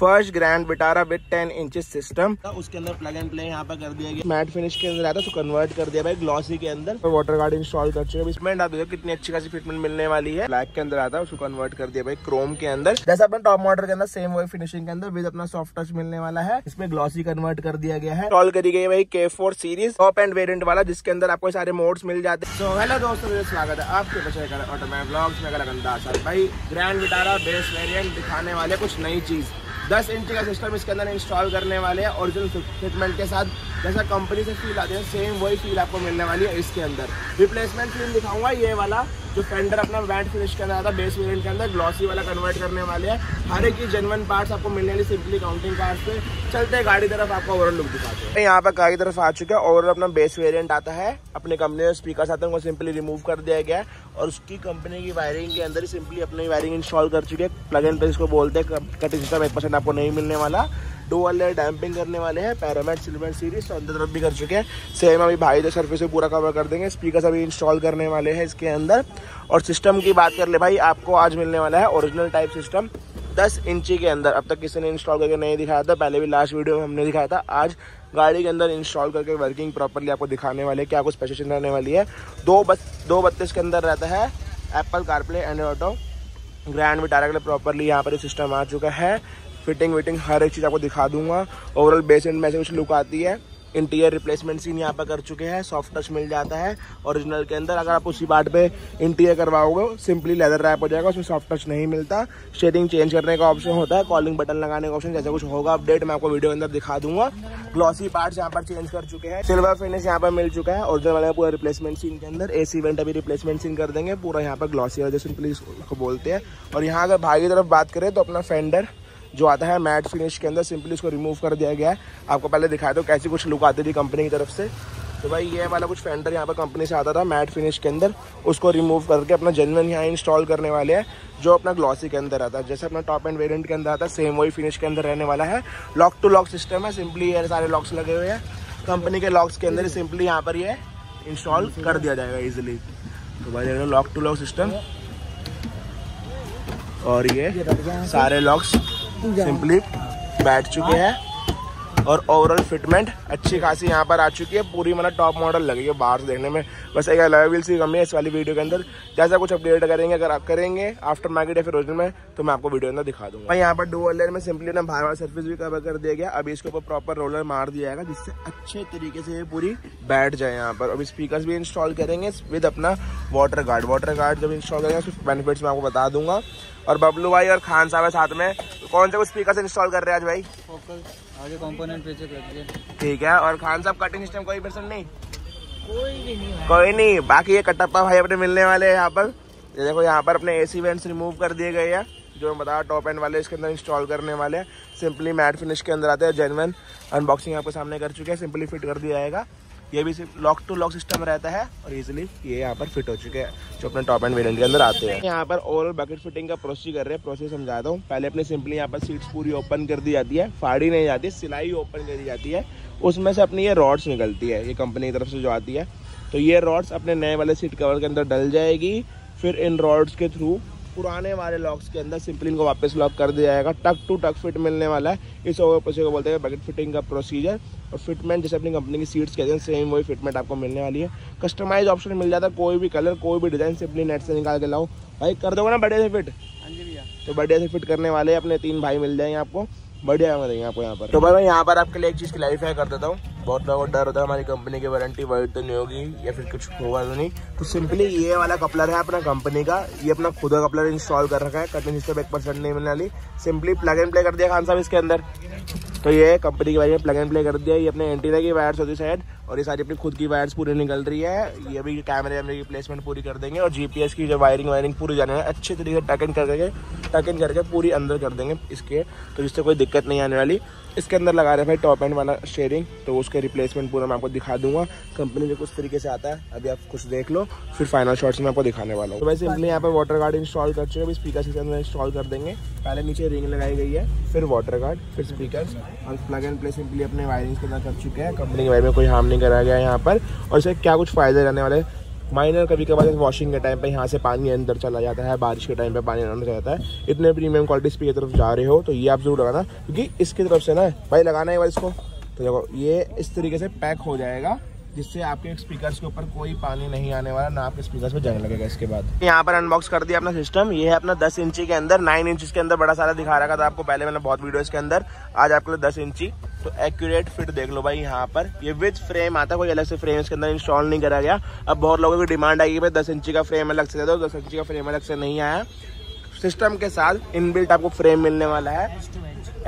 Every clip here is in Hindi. First Grand Vitara with 10 inches system. उसके अंदर प्लग एंड प्ले यहाँ पर कर दिया गया, मैट फिनिश के अंदर आता है तो कन्वर्ट कर दिया भाई ग्लॉसी के अंदर। वाटर गार्ड इंस्टॉल कर चुके हैं, फिटमेंट आप देखो कितनी अच्छी खासी फिटमेंट मिलने वाली है। ब्लैक के अंदर आता है उसको कन्वर्ट कर दिया भाई क्रोम के अंदर। जैसे अपना टॉप मॉडल के अंदर सेम वही फिनिशिंग के अंदर विद अपना सॉफ्ट टच मिलने वाला है। इसमें ग्लॉसी कन्वर्ट कर दिया गया है। इंस्टॉल करी गई भाई K4 series top end variant वाला, जिसके अंदर आपको सारे मोड्स मिल जाते हैं। तो हेलो दोस्तों, स्वागत है आपके बच्चे ऑटोमैन ब्लॉग्स में। अलग अंदाज भाई ग्रैंड विटारा बेस वेरियंट दिखाने वाले कुछ नई चीज 10 इंच का सिस्टम इसके अंदर इंस्टॉल करने वाले हैं ओरिजिनल फिटमेंट के साथ। जैसा कंपनी से फील आते हैं सेम वही फील आपको मिलने वाली है इसके अंदर। रिप्लेसमेंट फील दिखाऊंगा, ये वाला जो फेंडर अपना वैट फिनिश के अंदर आता है बेस वेरिएंट के अंदर ग्लॉसी वाला कन्वर्ट करने वाले हैं। हर एक ही जेन्युइन पार्ट्स आपको मिलने वाले सिंपली काउंटिंग कार्स पे। चलते हैं गाड़ी तरफ, आपको ओवरऑल लुक दिखाते हैं। यहाँ पर कार की तरफ आ चुके हैं। ओवरऑल अपना बेस वेरिएंट आता है, अपनी कंपनी में स्पीकर्स आते हैं उनको सिंपली रिमूव कर दिया गया है और उसकी कंपनी की वायरिंग के अंदर ही सिंपली अपनी वायरिंग इंस्टॉल कर चुके हैं। प्लग एंड प्ले इसको बोलते हैं, कटिंग सिस्टम 1% आपको नहीं मिलने वाला। डुअल लेयर डैम्पिंग करने वाले हैं, पैरामेट सिल्वर सीरीज तो अंदर तरफ भी कर चुके हैं। सेम अभी भाई जो सर्फेस से पूरा कवर कर देंगे। स्पीकर्स अभी इंस्टॉल करने वाले हैं इसके अंदर। और सिस्टम की बात कर ले भाई, आपको आज मिलने वाला है ओरिजिनल टाइप सिस्टम 10 इंची के अंदर। अब तक किसी ने इंस्टॉल करके नहीं दिखाया था, पहले भी लास्ट वीडियो में हमने दिखाया था। आज गाड़ी के अंदर इंस्टॉल करके वर्किंग प्रॉपरली आपको दिखाने वाले क्या कुछ स्पेसिफिकेशन रहने वाली है। 232 के अंदर रहता है Apple CarPlay Android Auto. Grand Vitara के लिए प्रॉपरली यहाँ पर ये सिस्टम आ चुका है। फिटिंग विटिंग हर एक चीज़ आपको दिखा दूंगा। ओवरऑल बेस एंड में से कुछ लुक आती है। इंटीरियर रिप्लेसमेंट सीन यहाँ पर कर चुके हैं, सॉफ्ट टच मिल जाता है ओरिजिनल के अंदर। अगर आप उसी पार्ट पे इंटीरियर करवाओगे सिंपली लेदर रैप हो जाएगा, उसमें सॉफ्ट टच नहीं मिलता। शेडिंग चेंज करने का ऑप्शन होता है, कॉलिंग बटन लगाने का ऑप्शन, जैसा कुछ होगा अपडेट मैं आपको वीडियो के अंदर दिखा दूंगा। ग्लॉसी पार्ट्स यहाँ पर चेंज कर चुके हैं, सिल्वर फिनिश यहाँ पर मिल चुका है ओरिजिनल वाला पूरा रिप्लेसमेंट सीन के अंदर। एसी वेंट अभी रिप्लेसमेंट सीन कर देंगे पूरा, यहाँ पर ग्लॉसी वाला जैसे सिंपली उसको बोलते हैं। और यहाँ अगर भाई की तरफ बात करें तो अपना फेंडर जो आता है मैट फिनिश के अंदर सिंपली उसको रिमूव कर दिया गया है। आपको पहले दिखाया तो कैसी कुछ लुक आती थी कंपनी की तरफ से। तो भाई ये वाला कुछ फेंडर यहाँ पर कंपनी से आता था मैट फिनिश के अंदर, उसको रिमूव करके अपना जेन्युइन यहाँ इंस्टॉल करने वाले हैं जो अपना ग्लॉसी के अंदर आता है। जैसे अपना टॉप एंड वेरिएंट के अंदर आता है सेम वही फिनिश के अंदर रहने वाला है। लॉक टू लॉक सिस्टम है, सिंपली ये सारे लॉक्स लगे हुए हैं कंपनी के। लॉक्स के अंदर सिंपली यहाँ पर ये इंस्टॉल कर दिया जाएगा ईजिली। तो भाई लॉक टू लॉक सिस्टम और ये सारे लॉक्स सिंपली बैठ चुके हैं। और ओवरऑल फिटमेंट अच्छी खासी यहाँ पर आ चुकी है, पूरी मतलब टॉप मॉडल लगेगी बाहर से देखने में। बस एक अलॉय व्हील्स की कमी है इस वाली वीडियो के अंदर। जैसा कुछ अपडेट करेंगे अगर आप करेंगे आफ्टर मार्केट या फिर ओरिजिनल में तो मैं आपको वीडियो के अंदर दिखा दूंगा। यहाँ पर डुअल लेयर में सिंपली ना बाहर वाला सर्फिस भी कवर कर दिया गया। अभी इसके ऊपर प्रॉपर रोलर मार दिया जाएगा जिससे अच्छे तरीके से ये पूरी बैठ जाए यहाँ पर। अभी स्पीकर्स भी इंस्टॉल करेंगे विद अपना वाटर गार्ड। वाटर गार्ड जब इंस्टॉल करेंगे उसके बेनिफिट्स मैं आपको बता दूंगा। और बबलू भाई और खान साहब है साथ में। कौन से कुछ स्पीकर इंस्टॉल कर रहे हैं आज भाई? आगे कंपोनेंट पीछे कर दिए, ठीक है। और खान साहब कटिंग सिस्टम कोई परसेंट नहीं, कोई नहीं। बाकी ये कटप्पा भाई अपने मिलने वाले हैं यहाँ पर। ये देखो यहाँ पर अपने एसी वेंट्स रिमूव कर दिए गए हैं जो मैं बताया टॉप एंड वाले इसके अंदर इंस्टॉल करने वाले हैं। सिंपली मैट फिनिश के अंदर आते हैं, जेन्युइन अनबॉक्सिंग आपके सामने कर चुके हैं। सिंपली फिट कर दिया जाएगा, ये भी सिर्फ लॉक टू लॉक सिस्टम रहता है और इजीली ये यहाँ पर फिट हो चुके हैं जो अपने टॉप एंड वेरिएंट के अंदर आते हैं। यहाँ पर ओवरऑल बकेट फिटिंग का प्रोसेस कर रहे हैं, प्रोसेस समझाता हूँ। पहले अपने सिंपली यहाँ पर सीट्स पूरी ओपन कर दी जाती है, फाड़ी नहीं जाती, सिलाई ओपन करी जाती है। उसमें से अपनी ये रॉड्स निकलती है, ये कंपनी की तरफ से जो आती है। तो ये रॉड्स अपने नए वाले सीट कवर के अंदर डल जाएगी। फिर इन रॉड्स के थ्रू पुराने वाले लॉक्स के अंदर सिंपली इनको वापस लॉक कर दिया जाएगा। टक टू टक फिट मिलने वाला है, इस ओवर प्रोसेस को बोलते हैं बकेट फिटिंग का प्रोसीजर। और फिटमेंट जैसे अपनी कंपनी की सीट्स कहते हैं सेम वही फिटमेंट आपको मिलने वाली है। कस्टमाइज ऑप्शन मिल जाता है, कोई भी कलर कोई भी डिज़ाइन सिंपली नेट से निकाल के लाओ भाई, कर दोगे ना बढ़िया से फिट। हाँ जी भैया, तो बढ़िया से फिट करने वाले अपने तीन भाई मिल जाएंगे आपको, बढ़िया मिलेंगे आपको यहाँ पर। तो भाई यहाँ पर आपके लिए एक चीज़ क्लैरिफाई कर देता हूँ। बहुत लोगों को डर होता है हमारी कंपनी की वारंटी वॉइड तो नहीं होगी या फिर कुछ होगा तो नहीं। तो सिंपली ये वाला कपलर है अपना कंपनी का, ये अपना खुद का कपलर इंस्टॉल कर रखा है। कटिंग सिस्टम 1% नहीं मिलने वाली, सिंपली प्लग एंड प्ले कर दिया खान साहब इसके अंदर। तो ये कंपनी की वायर में प्लग एंड प्ले कर दिया। ये अपने एंटीना की वायर्स होती साइड और ये सारी अपनी खुद की वायर्स पूरी निकल रही है। ये भी कैमरे की प्लेसमेंट पूरी कर देंगे और जीपीएस की जो वायरिंग पूरी जाने अच्छे तरीके से टक इन करके पूरी अंदर कर देंगे इसके, तो जिससे कोई दिक्कत नहीं आने वाली। इसके अंदर लगा रहे हैं भाई टॉप एंड वाला शेयरिंग, तो उसके रिप्लेसमेंट पूरा मैं आपको दिखा दूंगा कंपनी से कुछ तरीके से आता है। अभी आप कुछ देख लो फिर फाइनल शॉट्स में आपको दिखाने वाला हूँ। तो भाई सिंपली यहाँ पर वाटर गार्ड इंस्टॉल कर चुके हैं, अभी स्पीकर्स के अंदर इंस्टॉल कर देंगे। पहले नीचे रिंग लगाई गई है, फिर वाटर गार्ड, फिर स्पीकर्स और प्लग एंड प्ले सिंपली अपने वायरिंग के अंदर कर चुके हैं। कंपनी के वायर में कोई हार्म नहीं करा गया यहाँ पर। और इससे क्या कुछ फ़ायदे रहने वाले माइनर कभी कभार वॉशिंग के टाइम पे यहाँ से पानी अंदर चला जाता है, बारिश के टाइम पे पानी अंदर जाता है। इतने प्रीमियम क्वालिटीज़ की तरफ जा रहे हो तो ये आप जरूर लगाना, क्योंकि इसकी तरफ से ना भाई लगाना है भाई इसको। तो देखो ये इस तरीके से पैक हो जाएगा जिससे आपके स्पीकर्स के ऊपर कोई पानी नहीं आने वाला, ना आपके स्पीकर्स पे जाने लगेगा। इसके बाद यहाँ पर अनबॉक्स कर दिया अपना सिस्टम। ये है अपना 10 इंची के अंदर, 9 इंच के अंदर बड़ा सारा दिखा रखा था आपको पहले, मैंने बहुत वीडियोस के अंदर। आज आपके लिए 10 इंची तो एक्यूरेट फिट देख लो भाई। यहाँ पर ये विद फ्रेम आता है, कोई अलग से फ्रेम इसके अंदर इंस्टॉल नहीं करा गया। अब बहुत लोगों की डिमांड आई कि भाई 10 इंची का फ्रेम अलग से दे दो, 10 इंची का फ्रेम अलग से नहीं आया। सिस्टम के साथ इनबिल्ट आपको फ्रेम मिलने वाला है,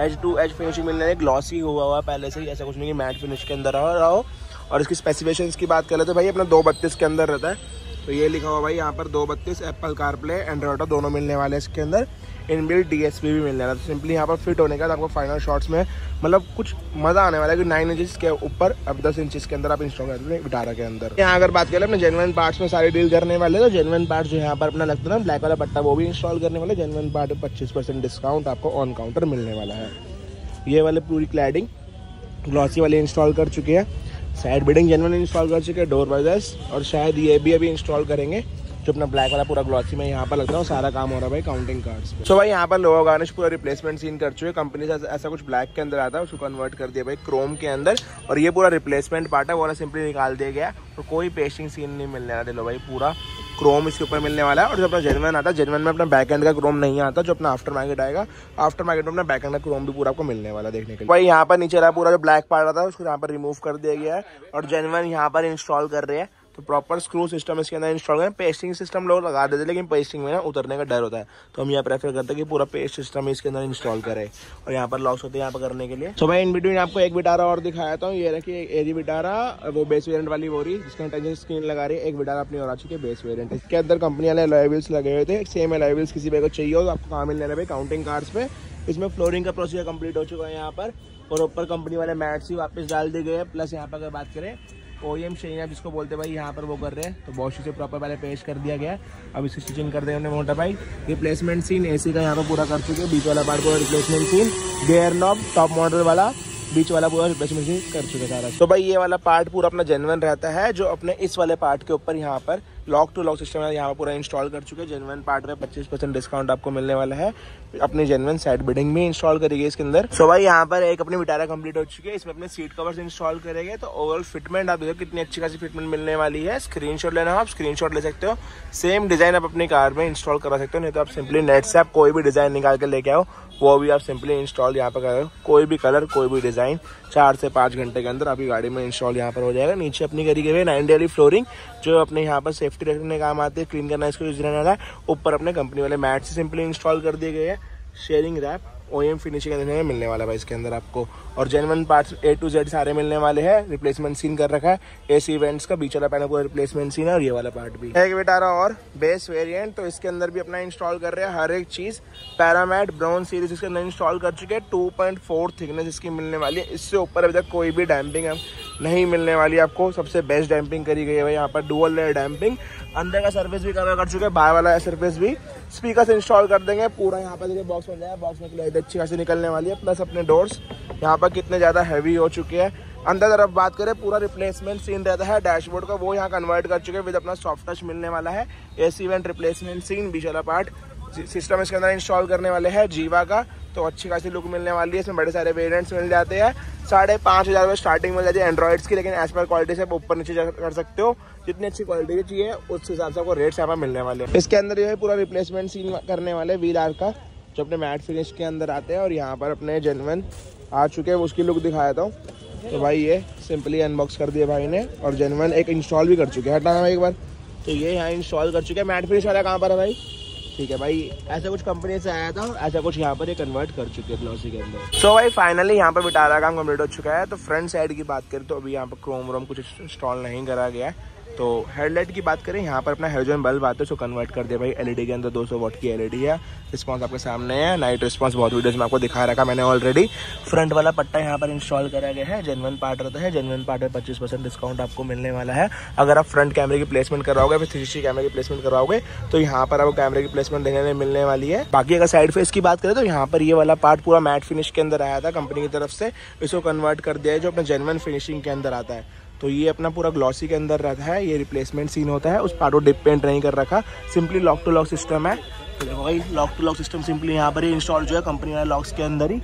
एज टू एज फिनिशिंग मिलने वाली, ग्लॉसी हुआ पहले से ही, ऐसा कुछ नहीं कि मैट फिनिश के अंदर रहो। और इसकी स्पेसिफिकेशंस की बात कर लेते हैं भाई, अपना 232 के अंदर रहता है। तो ये लिखा हुआ भाई यहाँ पर 232, एप्पल कारप्ले एंड्रॉइड दोनों मिलने वाले हैं इसके अंदर, इनबिल्ट डीएसपी भी मिलने वाला है। तो सिंपली यहाँ पर फिट होने के बाद आपको फाइनल शॉट्स में मतलब कुछ मज़ा आने वाला है, क्योंकि 9 इंचेस के ऊपर अब 10 इंचेस के अंदर आप इंस्टॉल करते हैं विटारा के अंदर। यहाँ अगर बात करें अपने जेन्युइन पार्ट्स में सारे डील करने वाले, तो जेन्युइन पार्ट्स जो यहाँ पर अपना लगता है ना ब्लैक वाला पट्टा, वो भी इंस्टॉल करने वाले। जेन्युइन पार्ट 25% डिस्काउंट आपको ऑन काउंटर मिलने वाला है। ये वाले पूरी क्लैडिंग ग्लॉसी वाले इंस्टॉल कर चुके हैं, साइड बिडिंग जेन्युइन इंस्टॉल कर चुके हैं, डोर बजर्स, और शायद ये भी अभी इंस्टॉल करेंगे जो अपना ब्लैक वाला पूरा ग्लॉसी में यहाँ पर लग रहा है। सारा काम हो रहा है भाई काउंटिंग कार्ड्स पे। सो भाई यहाँ पर लोगो गार्निश पूरा रिप्लेसमेंट सीन कर चुके। कंपनी से ऐसा कुछ ब्लैक के अंदर आता है, उसको कन्वर्ट कर दिया भाई क्रोम के अंदर, और ये पूरा रिप्लेसमेंट पार्ट है वो सिंपली निकाल दिया गया। और कोई पेस्टिंग सीन नहीं मिलने वाला, देखो भाई पूरा क्रोम इसके ऊपर मिलने वाला है। और जो अपना जेन्युइन आता है, जेन्युइन में अपना बैक एंड का क्रोम नहीं आता, जो अपना आफ्टर मार्केट आएगा, आफ्टर मार्केट में अपना बैक एंड का क्रोम भी पूरा आपको मिलने वाला देखने के लिए। भाई यहाँ पर नीचे रहा पूरा जो ब्लैक पार्ट आता है उसको यहाँ पर रिमूव कर दिया गया है, और जेन्युइन यहाँ पर इंस्टॉल कर रहे हैं। तो प्रॉपर स्क्रू सिस्टम इसके अंदर इंस्टॉल करें। पेस्टिंग सिस्टम लोग लगा देते हैं, लेकिन पेस्टिंग में ना उतरने का डर होता है, तो हम यहाँ प्रेफर करते हैं कि पूरा पेस्ट सिस्टम इसके अंदर इंस्टॉल करें। और यहाँ पर लॉक्स होते हैं यहाँ पर करने के लिए। तो मैं इन बिटवीन आपको एक विटारा और दिखाया था, ये रखिए एजी विटारा, वो बेस वेरियंट वाली बोरी जिसके अंदर टच स्क्रीन लगा रही है। एक विटारा अपनी और आ चुकी है बेस वेरियंट, इसके अंदर कंपनी वाले अलॉय व्हील्स लगे हुए थे। सेम अलॉय व्हील्स किसी बाइक को चाहिए हो तो आपको कहाँ मिलने भाई काउंटिंग कार्स पे। इसमें फ्लोरिंग का प्रोसीजर कंप्लीट हो चुका है यहाँ पर, और ऊपर कंपनी वाले मैट्स ही वापस डाल दिए गए हैं। प्लस यहाँ पर अगर बात करें OEM शहीन आप जिसको बोलते हैं भाई, यहाँ पर वो कर रहे हैं। तो वॉशिंग से प्रॉपर पहले पेश कर दिया गया, अब इसकी स्टिचिंग कर देंगे मोटा भाई। रिप्लेसमेंट सीन एसी का यहाँ पर पूरा कर चुके हैं, बीच वाला पार्ट पूरा replacement scene, gear knob top model वाला बीच वाला पूरा रिप्लेसमेंट सीन कर चुके सारा। तो भाई ये वाला पार्ट पूरा अपना जेन्युइन रहता है, जो अपने इस वाले पार्ट के ऊपर यहाँ पर लॉक टू लॉक सिस्टम है यहाँ पर पूरा इंस्टॉल कर चुके हैं। जेन्युइन पार्ट में 25% डिस्काउंट आपको मिलने वाला है, अपनी जेन्युइन साइड बिडिंग भी इंस्टॉल करेगी इसके अंदर। सो भाई यहाँ पर एक अपनी विटारा कंप्लीट हो चुकी है, इसमें अपने सीट कवर्स इंस्टॉल करेंगे। तो ओवरऑल फिटमेंट आप देखो कितनी अच्छी खासी फिटमेंट मिलने वाली है। स्क्रीनशॉट लेना हो आप स्क्रीनशॉट ले सकते हो, सेम डिजाइन आप अपनी कार में इंस्टॉल करा सकते हो, नहीं तो आप सिंपली नेट से आप कोई भी डिजाइन निकाल के लेके आओ, वो भी आप सिंपली इंस्टॉल यहाँ पर करो। कोई भी कलर कोई भी डिजाइन 4 से 5 घंटे के अंदर आपकी गाड़ी में इंस्टॉल यहाँ पर हो जाएगा। नीचे अपनी करी गई 9D वाली फ्लोरिंग, जो अपने यहाँ पर सेफ्टी रखने काम आते हैं, क्लीन करना इसको यूज रहने वाला है। ऊपर अपने कंपनी वाले मैट से सिंपली इंस्टॉल कर दिए गए हैं। शेयरिंग रैप OEM फिनिशिंग में मिलने वाला है इसके अंदर आपको, और genuine parts A to Z सारे मिलने वाले हैं। रिप्लेसमेंट सीन कर रखा है, AC वेंट्स का बीच वाला पैनल पूरा रिप्लेसमेंट सीन है, और ये वाला पार्ट भी है विटारा और बेस वेरिएंट। तो इसके अंदर भी अपना इंस्टॉल कर रहे हैं हर एक चीज़। पैरामेट ब्राउन सीरीज इसके अंदर इंस्टॉल कर चुके हैं, 2.4 थिकनेस इसकी मिलने वाली है। इससे ऊपर अभी तक कोई भी डैम्पिंग नहीं मिलने वाली आपको, सबसे बेस्ट डैम्पिंग करी गई है भाई यहाँ पर, डुअल लेयर डैम्पिंग। अंदर का सर्विस भी कवर कर चुके हैं, बाहर वाला सर्विस भी। स्पीकर्स इंस्टॉल कर देंगे पूरा यहाँ पर, देखिए बॉक्स बन जाएगा, बॉक्स में क्लैरिटी अच्छी खासी निकलने वाली है। प्लस अपने डोर्स यहाँ पर कितने ज़्यादा हैवी हो चुके हैं। अंदर तरफ बात करें पूरा रिप्लेसमेंट सीन रहता है डैशबोर्ड का, वो यहाँ कन्वर्ट कर चुके हैं विद अपना सॉफ्ट टच मिलने वाला है। AC वेंट रिप्लेसमेंट सीन बीच वाला पार्ट सिस्टम इसके अंदर इंस्टॉल करने वाले हैं जीवा का, तो अच्छी खासी लुक मिलने वाली है। इसमें बड़े सारे वेरिएंट्स मिल जाते हैं, 5,500 स्टार्टिंग मिल जाती है एंड्रॉइड्स की, लेकिन एज पर क्वालिटी से आप ऊपर नीचे कर सकते हो, जितनी अच्छी क्वालिटी की चाहिए उस हिसाब से आपको रेट्स यहाँ पर मिलने वाले हैं। इसके अंदर जो है पूरा रिप्लेसमेंट सीन करने वाले व्हील आर का, जो अपने मैट फिनिश के अंदर आते हैं, और यहाँ पर अपने जेन्युइन आ चुके हैं, उसकी लुक दिखाया था। तो भाई ये सिंपली अनबॉक्स कर दिया भाई ने, और जेन्युइन एक इंस्टॉल भी कर चुके हैं, हटाना एक बार। तो ये यहाँ इंस्टॉल कर चुके हैं। मैट फिनिश वाला कहाँ पर है भाई? ठीक है भाई, ऐसा कुछ कंपनी से आया था, ऐसा कुछ यहाँ पर ये कन्वर्ट कर चुके हैं ग्लॉसी के अंदर। सो भाई फाइनली यहाँ पर विटारा काम कंप्लीट हो चुका है। तो फ्रंट साइड की बात करें तो अभी यहाँ पर क्रोम व्रोम कुछ इंस्टॉल नहीं करा गया है। तो हेडलाइट की बात करें, यहाँ पर अपना हेलोजन बल्ब आता है, उसको कन्वर्ट कर दिया भाई LED के अंदर। 200 वॉट की LED है, रिस्पॉन्स आपके सामने है, नाइट रिस्पॉन्स बहुत वीडियोस में आपको दिखा रखा मैंने ऑलरेडी। फ्रंट वाला पट्टा यहाँ पर इंस्टॉल करा गया है, जेन्युइन पार्ट रहता है। जेन्युइन पार्ट में 25% डिस्काउंट आपको मिलने वाला है। अगर आप फ्रंट कैमरे की प्लेसमेंट कराओगे, फिर 360 कैमरे की प्लेसमेंट कराओगे, तो यहाँ पर आपको कैमरे की प्लेसमेंट देखने में मिलने वाली है। बाकी अगर साइड फेस की बात करें तो यहाँ पर ये वाला पार्ट पूरा मैट फिनिश के अंदर आया था कंपनी की तरफ से, इसको कन्वर्ट कर दिया है जो अपने जेन्युइन फिनिशिंग के अंदर आता है। तो ये अपना पूरा ग्लॉसी के अंदर रहता है, ये रिप्लेसमेंट सीन होता है, उस पर आटो डिप पेंट नहीं कर रखा, simply lock to lock system है। तो देखो भाई lock to lock system simply यहाँ पर ही इंस्टॉल जो है कंपनी वाले लॉक्स के अंदर ही,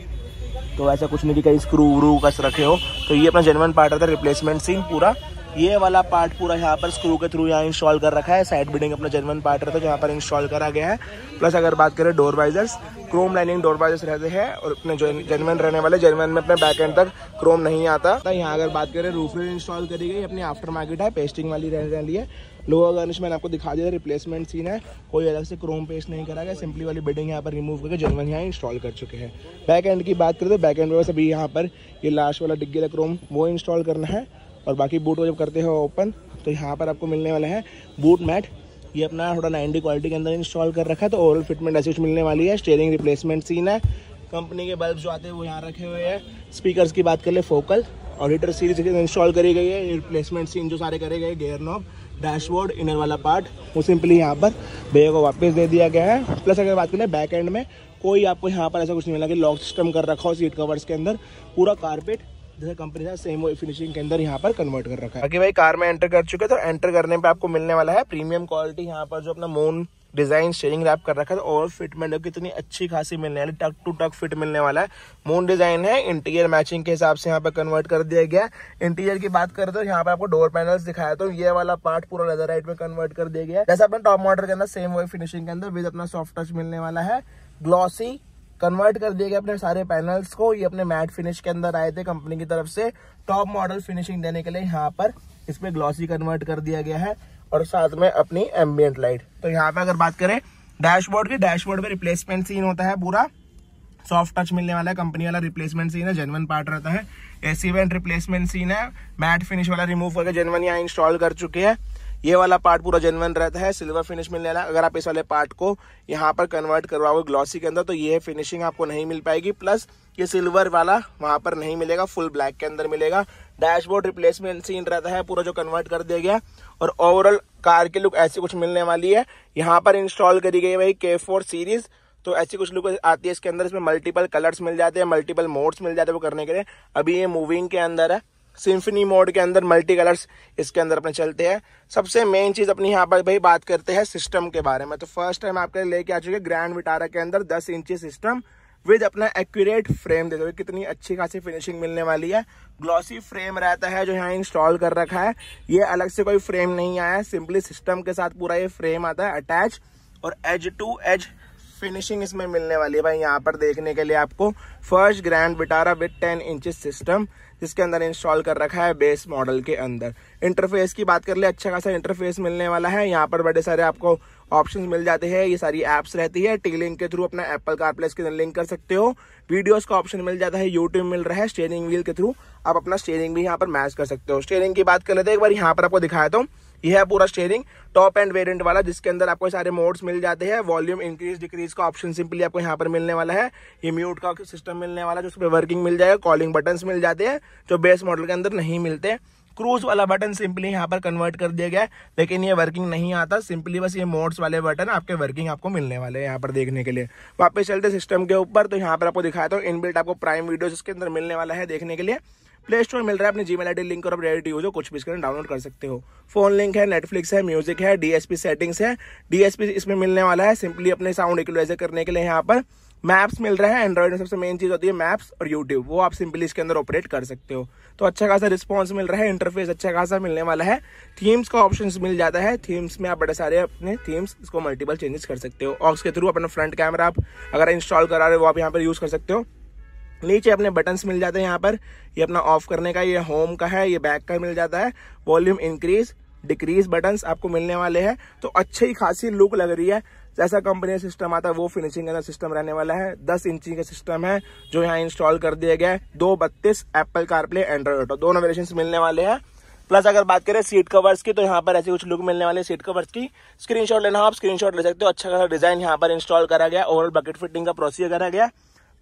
तो ऐसा कुछ नहीं कि कहीं स्क्रू व्रू कस रखे हो। तो ये अपना जेन्युइन पार्ट रहता है, रिप्लेसमेंट सीन पूरा ये वाला पार्ट पूरा यहाँ पर स्क्रू के थ्रू यहाँ इंस्टॉल कर रखा है। साइड बिल्डिंग अपना जेन्युइन पार्ट रहता है जो यहाँ पर इंस्टॉल करा गया है। प्लस अगर बात करें door visors, chrome lining door visors रहते हैं और अपने जेन्युइन रहने वाले, जेन्युइन में अपने बैक एंड तक क्रोम नहीं आता। यहाँ अगर बात करें रूफ रेल इंस्टॉल करी गई, अपनी आफ्टर मार्केट है, पेस्टिंग वाली रहने वाली है। लोअर गार्निश मैंने आपको दिखा दिया, रिप्लेसमेंट सीन है, कोई अलग से क्रोम पेस्ट नहीं करा गया, सिंपली वाली बिल्डिंग यहाँ पर रिमूव करके जेन्युइन यहाँ इंस्टॉल कर चुके हैं। बैक एंड की बात करें तो बैक एंड में अभी यहाँ पर ये लास्ट वाला डिग्गी वाला क्रोम वो इंस्टॉल करना है। और बाकी बूट को जब करते हो ओपन तो यहाँ पर आपको मिलने वाला है बूट मैट, ये अपना थोड़ा 90 क्वालिटी के अंदर इंस्टॉल कर रखा है। तो ओवरऑल फिटमेंट ऐसी मिलने वाली है, स्टीयरिंग रिप्लेसमेंट सीन है, कंपनी के बल्ब जो आते हैं वो यहाँ रखे हुए हैं। स्पीकर्स की बात कर ले, फोकल ऑडिटर सीरीज इंस्टॉल करी गई है, रिप्लेसमेंट सीन जो सारे करे गए, गेयर नॉब, डैशबोर्ड, इनर वाला पार्ट वो सिंपली यहाँ पर भैया को वापस दे दिया गया है। प्लस अगर बात करें बैक एंड में कोई आपको यहाँ पर ऐसा कुछ नहीं मिला कि लॉक सिस्टम कर रखा हो, सीट कवर्स के अंदर पूरा कारपेट जैसे कंपनी था सेम वो फिनिशिंग के अंदर यहाँ पर कन्वर्ट कर रखा है। बाकी भाई कार में एंटर कर चुके हैं, तो एंटर करने पे आपको मिलने वाला है प्रीमियम क्वालिटी यहाँ पर जो अपना मून डिजाइन स्टीयरिंग रैप कर रखा है। तो ओवर फिटमेंट कितनी अच्छी खासी मिलने वाली, टक टू टक फिट मिलने वाला है, मून डिजाइन है, इंटीरियर मैचिंग के हिसाब से यहाँ पर कन्वर्ट कर दिया गया। इंटीरियर की बात करें तो यहाँ पर आपको डोर पैनल्स दिखाया, तो ये वाला पार्ट पूरा लेदर राइट में कन्वर्ट कर दिया गया, जैसा अपना टॉप मॉडल के अंदर सेम वो फिनिशिंग के अंदर विद अपना सॉफ्ट टच मिलने वाला है। ग्लॉसी कन्वर्ट कर दिए गए अपने सारे पैनल्स को, ये अपने मैट फिनिश के अंदर आए थे कंपनी की तरफ से टॉप मॉडल फिनिशिंग देने के लिए, यहाँ पर इसमें ग्लॉसी कन्वर्ट कर दिया गया है। और साथ में अपनी एम्बियंट लाइट, तो यहाँ पे अगर बात करें डैशबोर्ड की, डैशबोर्ड में रिप्लेसमेंट सीन होता है, पूरा सॉफ्ट टच मिलने वाला है, कंपनी वाला रिप्लेसमेंट सीन है, जेन्युइन पार्ट रहता है, एसी वेंट रिप्लेसमेंट सीन है, मैट फिनिश वाला रिमूव करके जेन्युइन यहाँ इंस्टॉल कर चुके हैं। ये वाला पार्ट पूरा जेन्युइन रहता है, सिल्वर फिनिश मिलने वाला। अगर आप इस वाले पार्ट को यहाँ पर कन्वर्ट करवाओगे ग्लॉसी के अंदर तो ये फिनिशिंग आपको नहीं मिल पाएगी, प्लस ये सिल्वर वाला वहाँ पर नहीं मिलेगा, फुल ब्लैक के अंदर मिलेगा। डैशबोर्ड रिप्लेसमेंट सीन रहता है पूरा जो कन्वर्ट कर दिया गया। और ओवरऑल कार की लुक ऐसी कुछ मिलने वाली है। यहाँ पर इंस्टॉल करी गई भाई K4 सीरीज, तो ऐसी कुछ लुक आती है इसके अंदर। इसमें मल्टीपल कलर्स मिल जाते हैं, मल्टीपल मोड्स मिल जाते हैं वो करने के लिए। अभी ये मूविंग के अंदर है, सिम्फनी मोड के अंदर मल्टी कलर्स इसके अंदर अपने चलते हैं। सबसे मेन चीज़ अपनी यहाँ पर भाई बात करते हैं सिस्टम के बारे में। तो फर्स्ट टाइम आपके लिए लेके आ चुके ग्रैंड विटारा के अंदर 10 इंची सिस्टम विद अपना एक्यूरेट फ्रेम। देखो कितनी अच्छी खासी फिनिशिंग मिलने वाली है। ग्लॉसी फ्रेम रहता है जो यहाँ इंस्टॉल कर रखा है, ये अलग से कोई फ्रेम नहीं आया, सिंपली सिस्टम के साथ पूरा ये फ्रेम आता है अटैच। और एज टू एज फिनिशिंग इसमें मिलने वाली है भाई। यहाँ पर देखने के लिए आपको first Grand Vitara with 10 inches system जिसके अंदर इंस्टॉल कर रखा है बेस मॉडल के अंदर। इंटरफेस की बात कर ले, अच्छा खासा इंटरफेस मिलने वाला है। यहाँ पर बड़े सारे आपको ऑप्शंस मिल जाते हैं, ये सारी एप्स रहती है, टी लिंक के थ्रू अपना एप्पल कारप्ले के अंदर लिंक कर सकते हो, वीडियोस का ऑप्शन मिल जाता है, यूट्यूब मिल रहा है, स्टीयरिंग व्हील के थ्रू आप अपना स्टीयरिंग भी यहाँ पर मैच कर सकते हो। स्टीयरिंग की बात कर लेते हैं एक बार, यहाँ पर आपको दिखाया था यह है पूरा स्टीयरिंग टॉप एंड वेरिएंट वाला जिसके अंदर आपको सारे मोड्स मिल जाते हैं। वॉल्यूम इंक्रीज डिक्रीज का ऑप्शन सिंपली आपको यहाँ पर मिलने वाला है, ये म्यूट का सिस्टम मिलने वाला है जिसमें वर्किंग मिल जाएगा, कॉलिंग बटन्स मिल जाते हैं जो बेस मॉडल के अंदर नहीं मिलते। क्रूज वाला बटन सिंपली यहाँ पर कन्वर्ट कर दिया गया है, लेकिन ये वर्किंग नहीं आता, सिंपली बस ये मोड्स वाले बटन आपके वर्किंग आपको मिलने वाले हैं यहाँ पर देखने के लिए। वापस चलते सिस्टम के ऊपर, तो यहाँ पर आपको दिखाया था इनबिल्ट आपको प्राइम वीडियोज इसके अंदर मिलने वाला है देखने के लिए। प्ले स्टोर मिल रहा है, अपने जीमेल आईडी लिंक और आप रेडी हो जो कुछ भी इसके डाउनलोड कर सकते हो। फोन लिंक है, नेटफ्लिक्स है, म्यूजिक है, डीएसपी सेटिंग्स है, डीएसपी इसमें मिलने वाला है, सिंपली अपने साउंड इक्वलाइजर करने के लिए। यहाँ पर मैप्स मिल रहा है, एंड्रॉइड में सबसे मेन चीज़ होती है मैप्स और यूट्यूब, वो आप सिंपली इसके अंदर ऑपरेट कर सकते हो। तो अच्छा खासा रिस्पॉन्स मिल रहा है, इंटरफेस अच्छा खासा मिलने वाला है। थीम्स का ऑप्शन मिल जाता है, थीम्स में आप बड़े सारे अपने थीम्स इसको मल्टीपल चेंजेस कर सकते हो। ऑक्स के थ्रू अपना फ्रंट कैमरा आप अगर इंस्टॉल करा रहे हो वो आप यहाँ पर यूज़ कर सकते हो। नीचे अपने बटन्स मिल जाते हैं यहाँ पर, ये अपना ऑफ करने का, ये होम का है, ये बैक का मिल जाता है। वॉल्यूम इंक्रीज डिक्रीज बटन्स आपको मिलने वाले हैं। तो अच्छी खासी लुक लग रही है, जैसा कंपनी सिस्टम आता है वो फिनिशिंग का सिस्टम रहने वाला है। 10 इंची का सिस्टम है जो यहाँ इंस्टॉल कर दिया गया है, 232 एप्पल कारप्ले एंड्रॉइड ऑटो दोनों वेरिएशंस मिलने वाले हैं। प्लस अगर बात करें सीट कवर्स की, तो यहाँ पर ऐसी कुछ लुक मिलने वाली है सीट कवर्स की। स्क्रीनशॉट लेना हो आप स्क्रीनशॉट ले सकते हो, अच्छा खासा डिजाइन यहाँ पर इंस्टॉल करा गया। ओवरऑल बकेट फिटिंग का प्रोसीजर करा गया,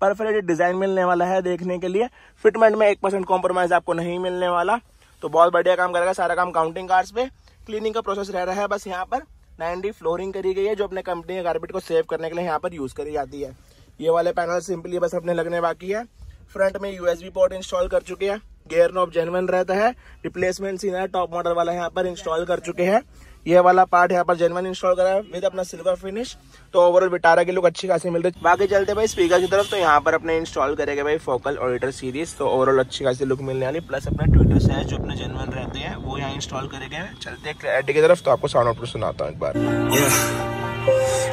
परफेक्ट डिजाइन मिलने वाला है देखने के लिए। फिटमेंट में 1% कॉम्प्रोमाइज आपको नहीं मिलने वाला, तो बहुत बढ़िया काम करेगा। सारा काम काउंटिंग कार्स पे क्लीनिंग का प्रोसेस रह रहा है, बस यहाँ पर 90 फ्लोरिंग करी गई है जो अपने कंपनी के कारपेट को सेव करने के लिए यहाँ पर यूज करी जाती है। ये वाले पैनल सिंपली बस अपने लगने बाकी है। फ्रंट में USB पोर्ट इंस्टॉल कर चुके हैं, गियर नॉब जेन्युइन रहता है। रिप्लेसमेंट सीन है, टॉप मॉडल वाला यहाँ पर इंस्टॉल कर चुके हैं। ये वाला पार्ट यहाँ पर जेन्युइन इंस्टॉल करा है विद अपना सिल्वर फिनिश। तो ओवरऑल विटारा की लुक अच्छी खासी मिल रही है। बाकी चलते भाई स्पीकर की तरफ, तो यहाँ पर अपने इंस्टॉल करेंगे भाई फोकल ऑडिटर सीरीज। तो ओवरऑल अच्छी खासी लुक मिलने वाली, प्लस अपने ट्विटर्स है जो अपने जेन्युइन रहते हैं वो यहाँ इंस्टॉल करेंगे। चलते हैं क्लैरिटी की तरफ, तो आपको साउंड आउटपुट सुनाता हूँ एक बार।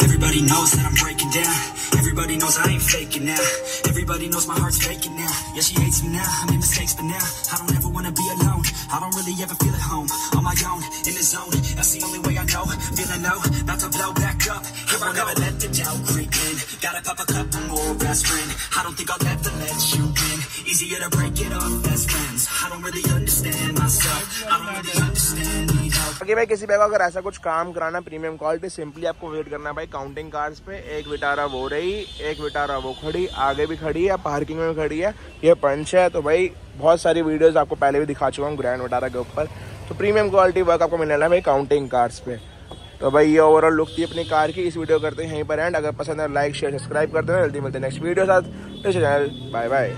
Everybody knows that I'm breaking down. Everybody knows I ain't faking now. Everybody knows my heart's faking now. Yeah, she hates me now. I made mistakes, but now I don't ever wanna be alone. I don't really ever feel at home. On my own, in the zone. That's the only way I know. Feeling low, about to blow back up. Here I never let the doubt creep in. Gotta pop a couple more aspirin. I don't think I'll ever let you in. Easier to break it off best friends. I don't really understand myself. I don't really understand me. Okay, भाई किसी भाई को अगर ऐसा कुछ काम कराना प्रीमियम क्वालिटी, सिंपली आपको वेट करना भाई काउंटिंग कार्स पे। एक विटारा वो रही, एक विटारा वो खड़ी, आगे भी खड़ी है, पार्किंग में भी खड़ी है। ये पंच है, तो भाई बहुत सारी वीडियोस आपको पहले भी दिखा चुका हूँ ग्रैंड विटारा के ऊपर। तो प्रीमियम क्वालिटी वर्क आपको मिलने वाला है भाई काउंटिंग कार्स पे। तो भाई ये ओवरऑल लुक थी अपनी कार की। इस वीडियो करते हैं यहीं पर एंड। अगर पसंद है लाइक शेयर सब्सक्राइब करते हैं। जल्दी मिलते हैं नेक्स्ट वीडियो साथ। तो चैनल बाय बाय।